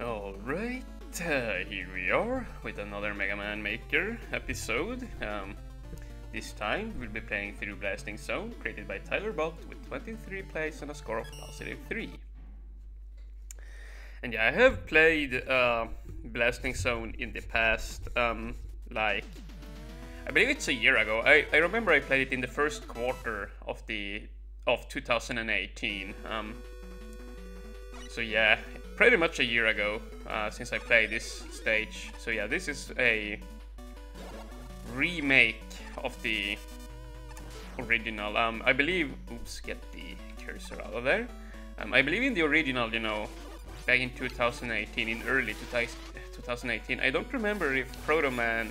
Alright, here we are with another Mega Man Maker episode. This time we'll be playing through Blasting Zone, created by Tyler-Bot, with 23 plays and a score of +3. And yeah, I have played Blasting Zone in the past, like, I believe it's a year ago. I remember I played it in the first quarter of 2018. So yeah, pretty much a year ago since I played this stage. So yeah, this is a remake of the original. I believe, oops, get the cursor out of there. I believe in the original, you know, back in 2018, in early 2018. I don't remember if Proto Man,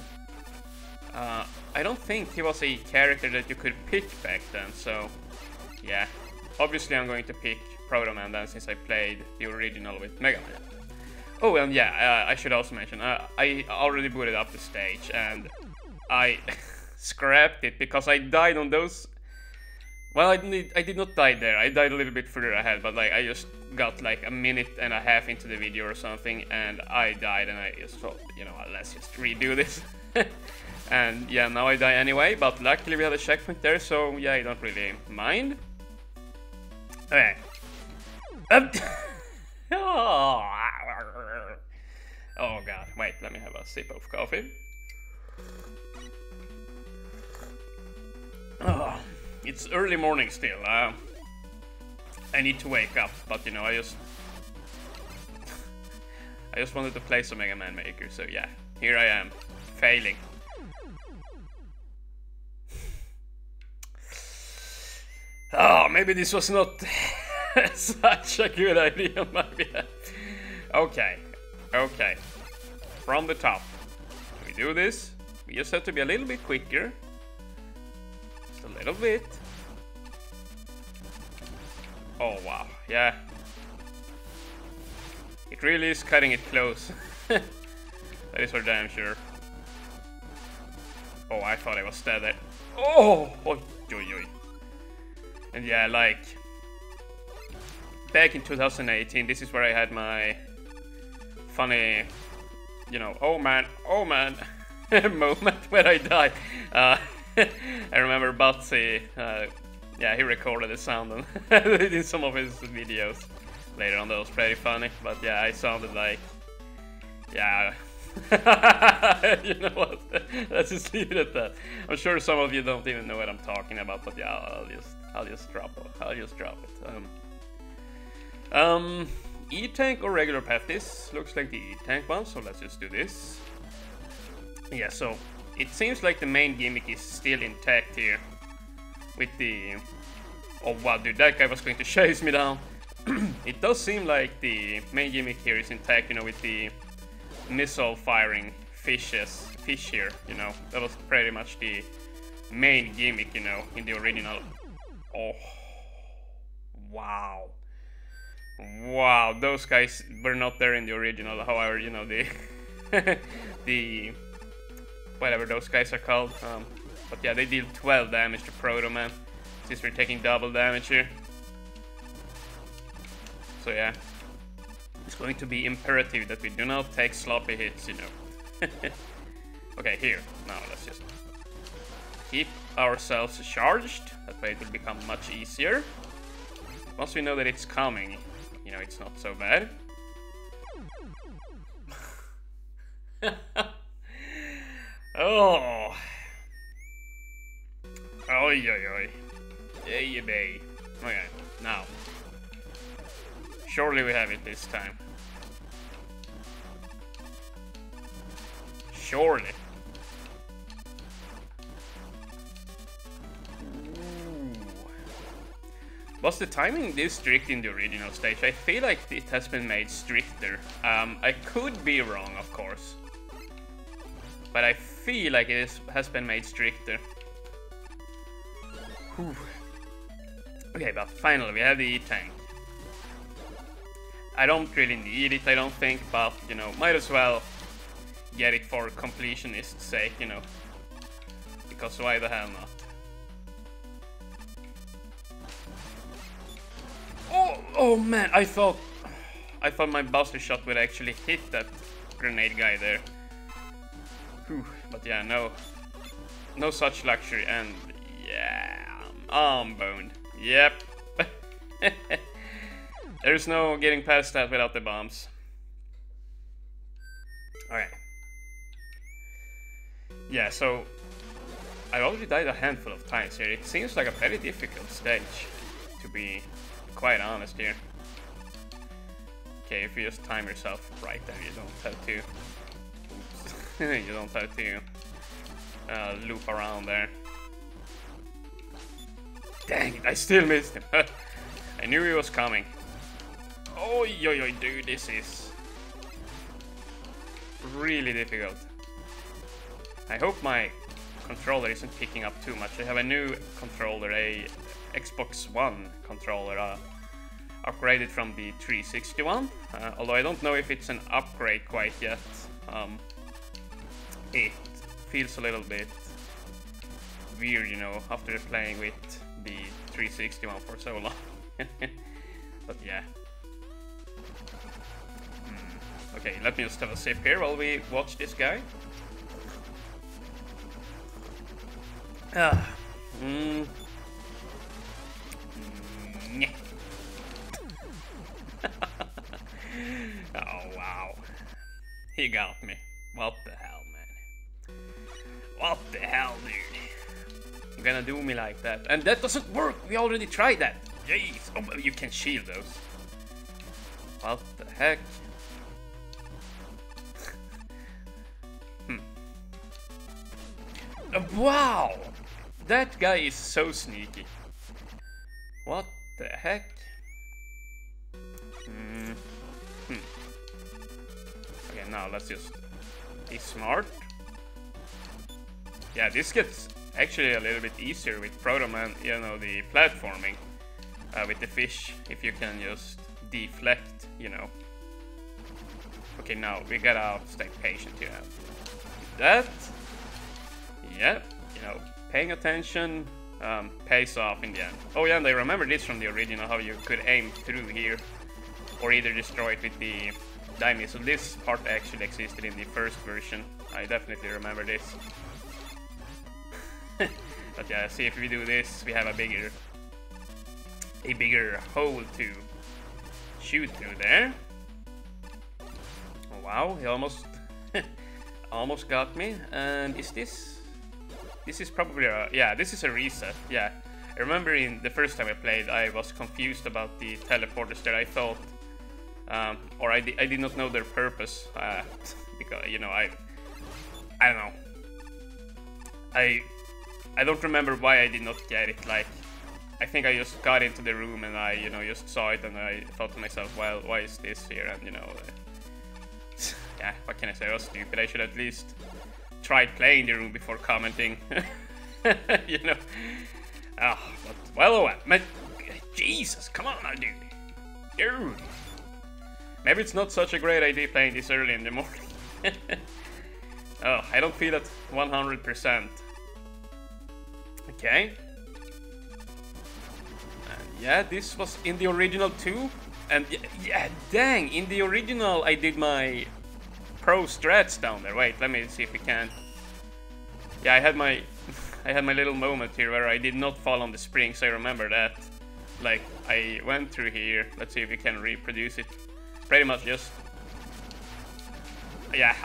I don't think he was a character that you could pick back then, so yeah. Obviously I'm going to pick Proto Man then, since I played the original with Mega Man. Oh, and yeah, I should also mention, I already booted up the stage and I scrapped it because I died on those. Well, I did not die there, I died a little bit further ahead, but like I just got like a minute and a half into the video or something and I died, and I just thought, you know, let's just redo this. And yeah, now I die anyway, but luckily we had a checkpoint there, so yeah, I don't really mind. Okay. Oh god, wait, let me have a sip of coffee. Oh, it's early morning still. I need to wake up, but you know, I just wanted to play some Mega Man Maker, so yeah, here I am, failing. Oh, maybe this was not such a good idea on my behalf. Okay, okay. From the top. We do this. We just have to be a little bit quicker. Just a little bit. Oh, wow. Yeah. It really is cutting it close. That is for damn sure. Oh, I thought I was dead there. Oh! Oi, oi, oi. And yeah, like, back in 2018, this is where I had my funny, you know, oh man, moment where I died. I remember Batsy, yeah, he recorded the sound in some of his videos later on. That was pretty funny, but yeah, I sounded like, yeah, you know what, let's just leave it at that. I'm sure some of you don't even know what I'm talking about, but yeah, I'll just drop it. E-Tank or regular path? This looks like the E-Tank one, so let's just do this. Yeah, so it seems like the main gimmick is still intact here with the... Oh wow, dude, that guy was going to chase me down. It does seem like the main gimmick here is intact, you know, with the missile firing fish here, you know, that was pretty much the main gimmick, you know, in the original. Oh wow, wow, those guys were not there in the original. However, you know, the the whatever those guys are called, but yeah, they deal 12 damage to Proto Man, since we're taking double damage here. So yeah, it's going to be imperative that we do not take sloppy hits, you know. Okay, here. Now let's just keep ourselves charged. That way it will become much easier. Once we know that it's coming, you know, it's not so bad. Oh. Oi, oi, oi. Yay, baby. Okay, now. Surely we have it this time. Surely. Ooh. Was the timing this strict in the original stage? I feel like it has been made stricter. I could be wrong, of course. But I feel like it has been made stricter. Whew. Okay, but finally we have the E-Tank. I don't really need it, I don't think, but, you know, might as well get it for completionist's sake, you know, because why the hell not? Oh, oh man, I thought I thought my Bowser shot would actually hit that grenade guy there. Whew, but yeah, no such luxury, and yeah, I'm boned. Yep. There's no getting past that without the bombs. Alright. Yeah, so I already died a handful of times here. It seems like a very difficult stage, to be quite honest here. Okay, if you just time yourself right there, you don't have to. You don't have to loop around there. Dang it, I still missed him. I knew he was coming. Oh, yo, dude, this is really difficult. I hope my controller isn't picking up too much. I have a new controller, a Xbox One controller, upgraded from the 360 one. Although I don't know if it's an upgrade quite yet. It feels a little bit weird, you know, after playing with the 360 one for so long. But yeah. Okay, let me just have a sip here while we watch this guy. Oh wow, he got me. What the hell, man? What the hell, dude? You're gonna do me like that? And that doesn't work. We already tried that. Jeez. Oh, you can shield those. What the heck? Wow! That guy is so sneaky. What the heck? Okay, now let's just be smart. Yeah, this gets actually a little bit easier with Proto Man, you know, the platforming with the fish, if you can just deflect, you know. Okay, now we gotta stay patient here. That. Yep, you know, paying attention pays off in the end. Oh yeah, and I remember this from the original, how you could aim through here, or either destroy it with the die missile. This part actually existed in the first version. I definitely remember this. But yeah, see, if we do this, we have a bigger hole to shoot through there. Wow, he almost got me. And is this? This is probably a, yeah, this is a reset, yeah. I remember in the first time I played, I was confused about the teleporters there. I thought, I did not know their purpose, because, you know, I don't know. I don't remember why I did not get it. Like, I think I just got into the room and I, you know, just saw it and I thought to myself, well, why is this here? And, you know, yeah, what can I say? I was stupid. I should at least tried playing the room before commenting. You know. Oh, but, well, man, Jesus, come on now, dude. Dude. Maybe it's not such a great idea playing this early in the morning. Oh, I don't feel that 100%. Okay. And yeah, this was in the original too. And yeah, dang, in the original I did my pro strats down there. Wait, let me see if we can. Yeah, I had my little moment here where I did not fall on the springs. I remember that. Like, I went through here. Let's see if we can reproduce it. Pretty much just. Yeah,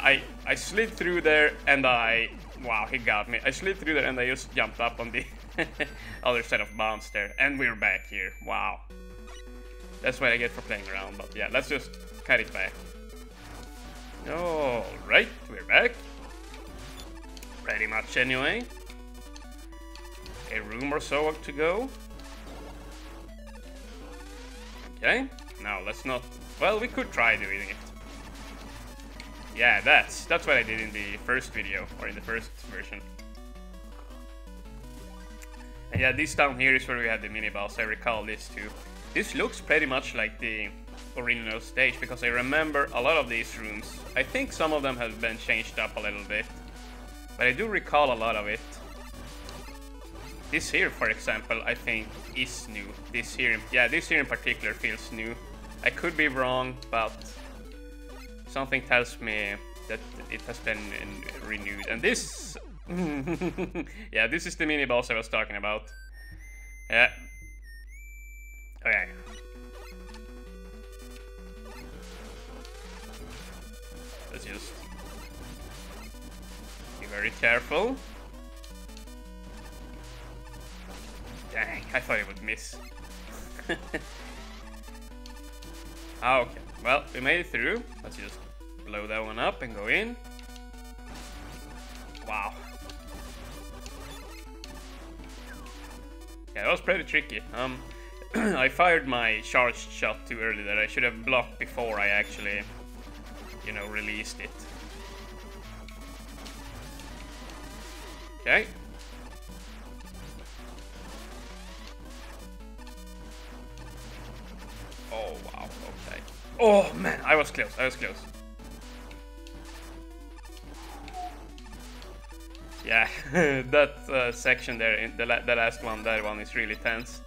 I slid through there and I. Wow, he got me. I slid through there and I just jumped up on the other side of bombs there, and we're back here. Wow. That's what I get for playing around. But yeah, let's just cut it back. Alright, we're back. Pretty much anyway. A room or so to go. Okay, now let's not... Well, we could try doing it. Yeah, that's what I did in the first video, or in the first version. And yeah, this down here is where we had the mini-boss. I recall this too. This looks pretty much like the original stage, because I remember a lot of these rooms. I think some of them have been changed up a little bit, but I do recall a lot of it. This here, for example, I think is new. This here, yeah, this here in particular feels new. I could be wrong, but something tells me that it has been renewed. And this... yeah, this is the mini-boss I was talking about. Yeah. Oh, yeah. Let's just... be very careful. Dang, I thought it would miss. Okay, well, we made it through. Let's just blow that one up and go in. Wow. Yeah, that was pretty tricky. I fired my charged shot too early that I should have blocked before I actually, you know, released it. Okay. Oh, wow, okay. Oh, man, I was close, I was close. Yeah, that section there, in the last one, that one is really tense.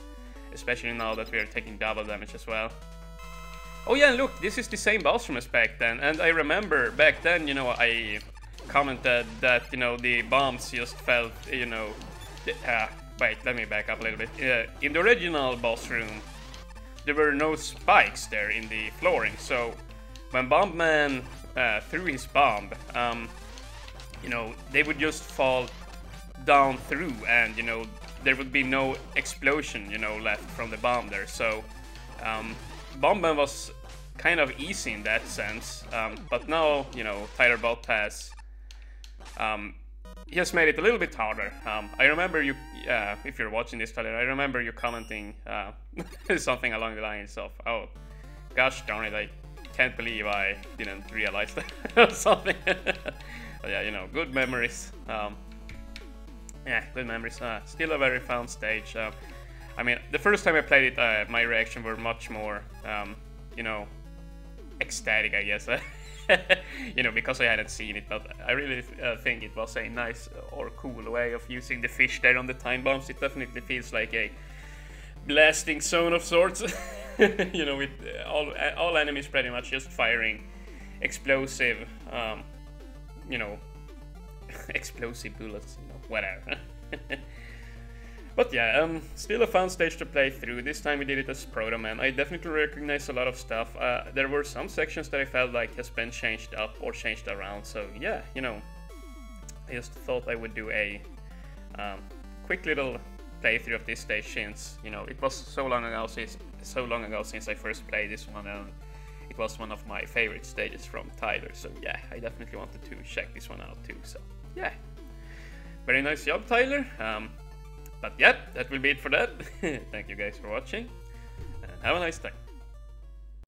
Especially now that we are taking double damage as well. Oh yeah, and look, this is the same boss from us back then. And I remember back then, you know, I commented that, you know, the bombs just felt, you know... wait, let me back up a little bit. In the original boss room, there were no spikes there in the flooring, so when Bomb Man threw his bomb, you know, they would just fall down through, and you know, there would be no explosion, you know, left from the bomb there. So Bomb Man was kind of easy in that sense, but now, you know, Tyler-Bot has just made it a little bit harder. I remember you, if you're watching this, Tyler, I remember you commenting something along the lines of, oh, gosh darn it, I can't believe I didn't realize that or something. Yeah, you know, good memories. Yeah, good memories. Still a very fun stage. I mean, the first time I played it, my reaction were much more, you know, ecstatic, I guess. You know, because I hadn't seen it, but I really think it was a nice or cool way of using the fish there on the time bombs. It definitely feels like a blasting zone of sorts. You know, with all enemies pretty much just firing explosive, you know, explosive bullets, you know, whatever. But yeah, still a fun stage to play through. This time we did it as Proto Man. I definitely recognized a lot of stuff. There were some sections that I felt like has been changed up or changed around. So yeah, you know, I just thought I would do a quick little playthrough of this stage since, you know, it was so long ago since I first played this one, and it was one of my favorite stages from Tyler. So yeah, I definitely wanted to check this one out too. So yeah, very nice job, Tyler. But yeah, that will be it for that. Thank you guys for watching, and have a nice day.